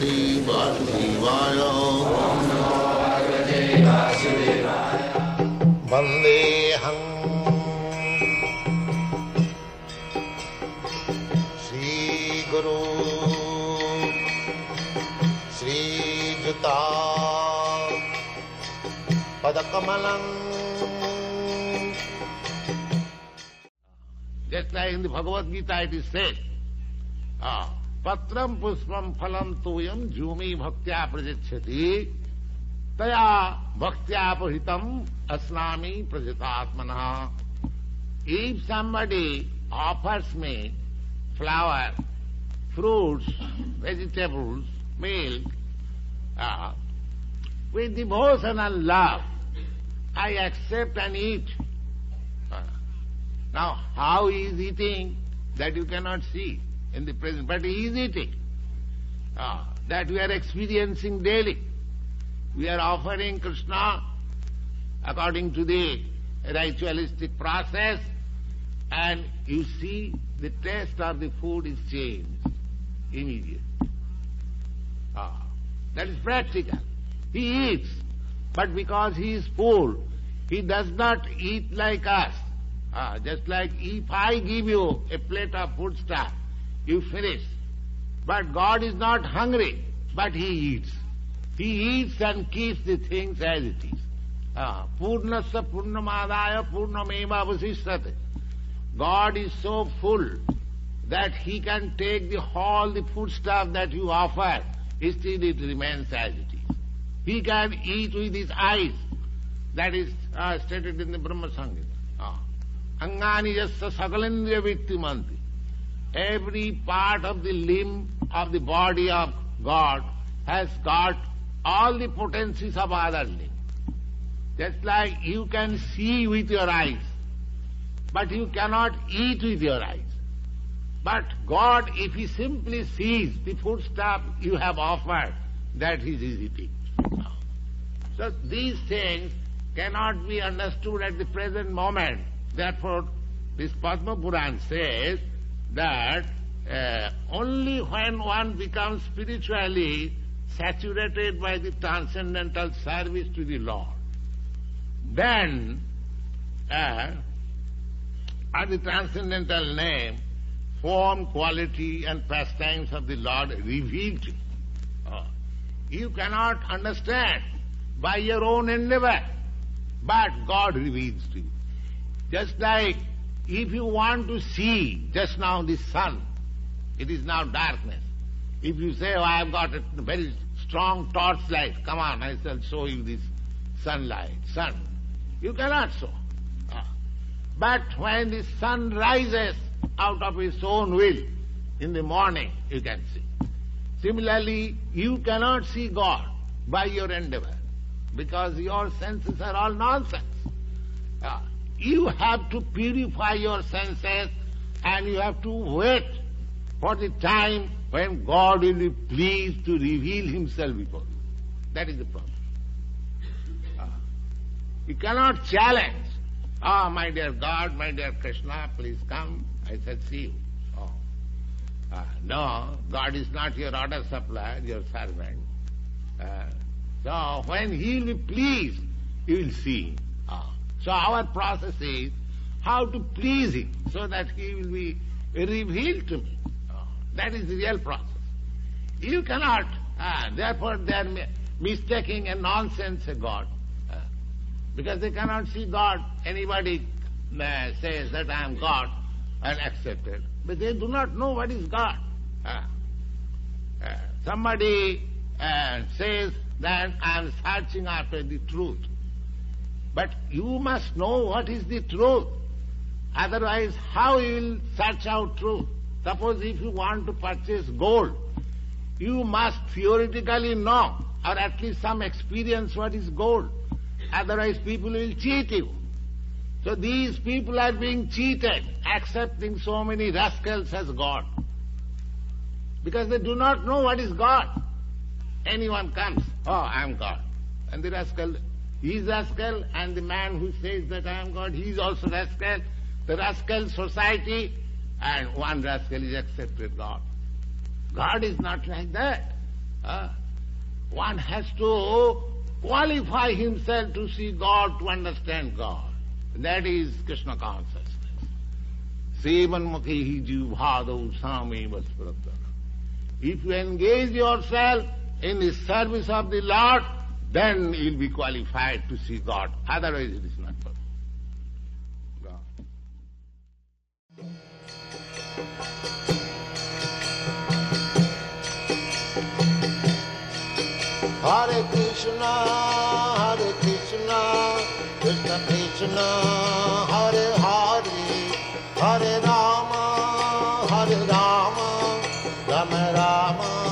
भगवते वासुदेवाय वंदेहं श्री गुरु श्री जुता पदकमलं। Just like in the Bhagavad Gita it is said, पत्रम पुष्पम फलम तोयम झूमी भक्त्या प्रजिच्छति तया भक्त्यापहितम अस्नामी प्रजितात्मनः। If somebody offers me flower, fruits, vegetables, milk, with devotion and love, I accept and eat. Now, how he is eating, that you cannot see in the present, but he is eating. That we are experiencing daily. We are offering Krishna according to the ritualistic process, and you see the taste of the food is changed immediately. That is practical. He eats, but because he is poor, he does not eat like us. Just like if I give you a plate of foodstuff, you finish. But God is not hungry, but he eats. He eats and keeps the things as it is. Purnasya purnamadaya purnameva avasishtate. God is so full that he can take all the foodstuff that you offer, still it remains as it is. He can eat with his eyes. That is stated in the Brahma-Sangit. Angani yassa sakalendriya vittimanti. Every part of the limb of the body of God has got all the potencies of other limb. Just like you can see with your eyes, but you cannot eat with your eyes. But God, if he simply sees the foodstuff you have offered, that he is eating. So these things cannot be understood at the present moment. Therefore, this Padma Purana says that only when one becomes spiritually saturated by the transcendental service to the Lord, then, at the transcendental name, form, quality and pastimes of the Lord revealed. You cannot understand by your own endeavor, but God reveals to you. Just like if you want to see just now the sun, it is now darkness. If you say, oh, I have got a very strong torchlight, come on, I shall show you this sunlight, sun. You cannot show. But when the sun rises out of its own will, in the morning you can see. Similarly, you cannot see God by your endeavor, because your senses are all nonsense. You have to purify your senses and you have to wait for the time when God will be pleased to reveal himself before you. That is the problem. You cannot challenge, my dear God, my dear Krishna, please come, I shall see you. No, God is not your order supplier, your servant. So when he will be pleased, you will see him. So our process is how to please him so that he will be revealed to me. That is the real process. You cannot, therefore they are mistaking a nonsense God. Because they cannot see God. Anybody says that I am God and accepted. But they do not know what is God. Somebody says that I am searching after the truth. But you must know what is the truth. Otherwise, how you will search out truth? Suppose if you want to purchase gold, you must theoretically know, or at least some experience, what is gold. Otherwise, people will cheat you. So these people are being cheated, accepting so many rascals as God. Because they do not know what is God. Anyone comes, oh, I am God. And the rascal... he is rascal, and the man who says that I am God, he is also rascal. The rascal society, and one rascal is accepted God. God is not like that. One has to qualify himself to see God, to understand God. That is Krishna consciousness. Sevanmukhi jivhadau sami vaspratana. If you engage yourself in the service of the Lord, then you'll be qualified to see God. Otherwise it is not possible. Hare Krishna, Hare Krishna, Krishna Krishna, Hare Hare, Hare Rama, Hare Rama, Rama Rama.